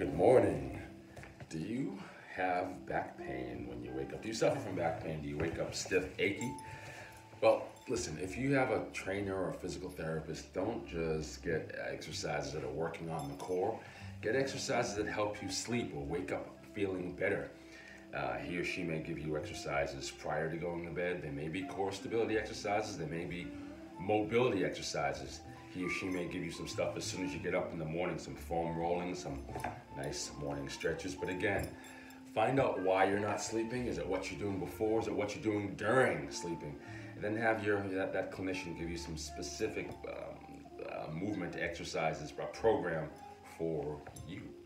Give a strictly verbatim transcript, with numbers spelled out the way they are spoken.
Good morning. Do you have back pain when you wake up? Do you suffer from back pain? Do you wake up stiff, achy? Well, listen, if you have a trainer or a physical therapist, don't just get exercises that are working on the core. Get exercises that help you sleep or wake up feeling better. Uh, he or she may give you exercises prior to going to bed. They may be core stability exercises. They may be mobility exercises. He or she may give you some stuff as soon as you get up in the morning, some foam rolling, some nice morning stretches. But again, find out why you're not sleeping. Is it what you're doing before? Is it what you're doing during sleeping? And then have your that, that clinician give you some specific um, uh, movement exercises, a program for you.